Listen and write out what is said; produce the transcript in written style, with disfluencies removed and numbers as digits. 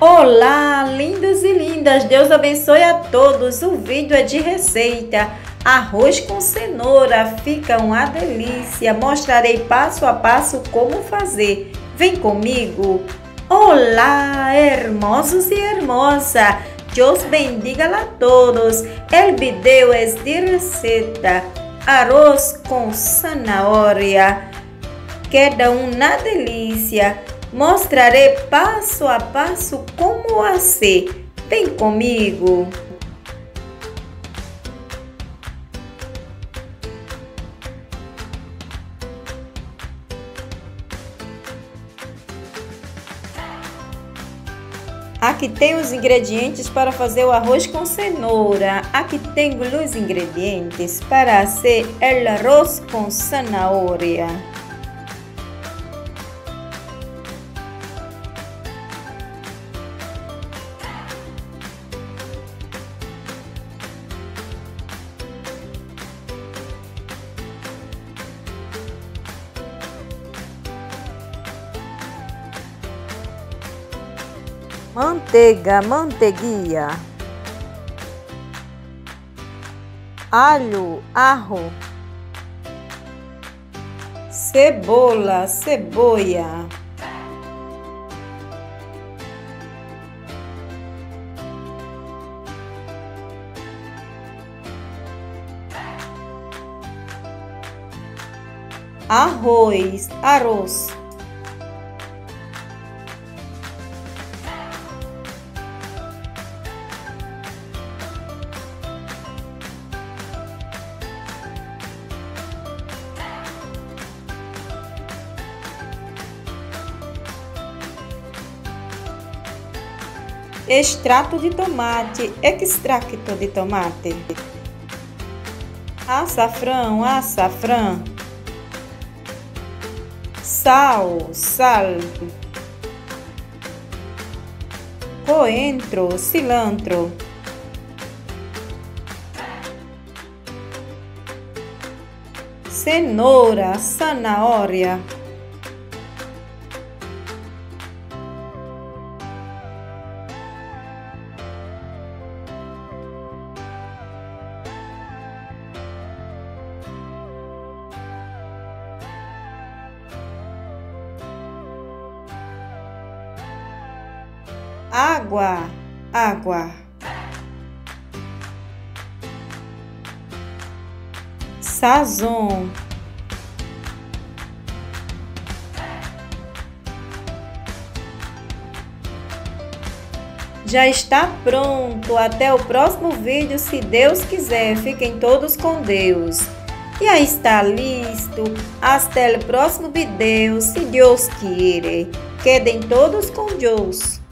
Olá, lindos e lindas! Deus abençoe a todos! O vídeo é de receita. Arroz com cenoura, fica uma delícia! Mostrarei passo a passo como fazer. Vem comigo! Olá, hermosos e hermosa! Deus bendiga a todos! El video é de receita. Arroz com zanahoria. Queda uma delícia! Mostrarei passo a passo como fazer. Vem comigo! Aqui tem os ingredientes para fazer o arroz com cenoura. Aqui tenho os ingredientes para fazer o arroz com zanahoria. Manteiga, manteiguinha, alho, arro, cebola, ceboia, arroz, arroz. Extrato de tomate, extracto de tomate, açafrão, açafrão, sal, sal, coentro, cilantro, cenoura, zanahoria, água, água, Sazon, já está pronto. Até o próximo vídeo, se Deus quiser. Fiquem todos com Deus. E aí está listo. Até o próximo vídeo, se Deus quiser. Quedem todos com Deus.